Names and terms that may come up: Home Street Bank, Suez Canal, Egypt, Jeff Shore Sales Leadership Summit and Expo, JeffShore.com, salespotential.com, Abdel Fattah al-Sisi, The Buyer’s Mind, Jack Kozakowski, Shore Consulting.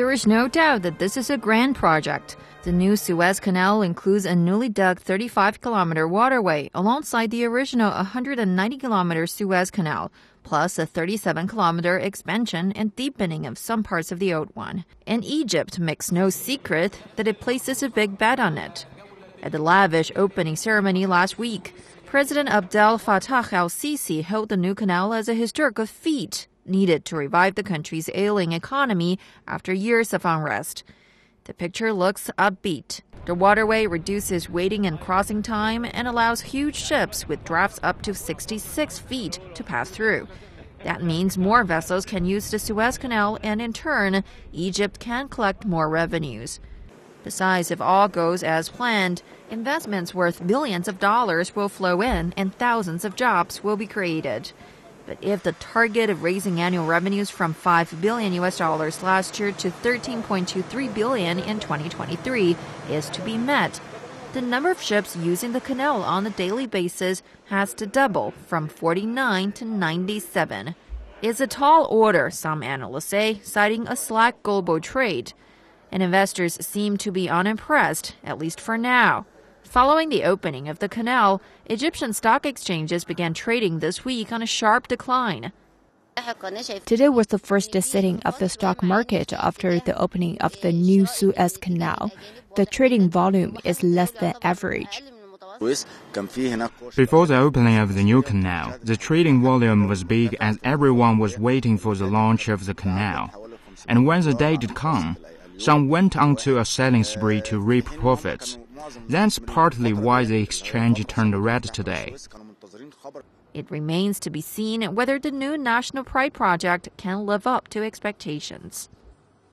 There is no doubt that this is a grand project. The new Suez Canal includes a newly dug 35-kilometer waterway alongside the original 190-kilometer Suez Canal, plus a 37-kilometer expansion and deepening of some parts of the old one. And Egypt makes no secret that it places a big bet on it. At the lavish opening ceremony last week, President Abdel Fattah al-Sisi hailed the new canal as a historical feat needed to revive the country's ailing economy after years of unrest. The picture looks upbeat. The waterway reduces waiting and crossing time and allows huge ships with drafts up to 66 feet to pass through. That means more vessels can use the Suez Canal, and in turn, Egypt can collect more revenues. Besides, if all goes as planned, investments worth billions of dollars will flow in and thousands of jobs will be created. But if the target of raising annual revenues from $5 billion last year to $13.23 billion in 2023 is to be met, the number of ships using the canal on a daily basis has to double from 49 to 97. It's a tall order, some analysts say, citing a slack global trade. And investors seem to be unimpressed, at least for now. Following the opening of the canal, Egyptian stock exchanges began trading this week on a sharp decline. Today was the first sitting of the stock market after the opening of the new Suez Canal. The trading volume is less than average. Before the opening of the new canal, the trading volume was big as everyone was waiting for the launch of the canal. And when the day did come, some went on to a selling spree to reap profits. That's partly why the exchange turned red today. It remains to be seen whether the new National Pride project can live up to expectations.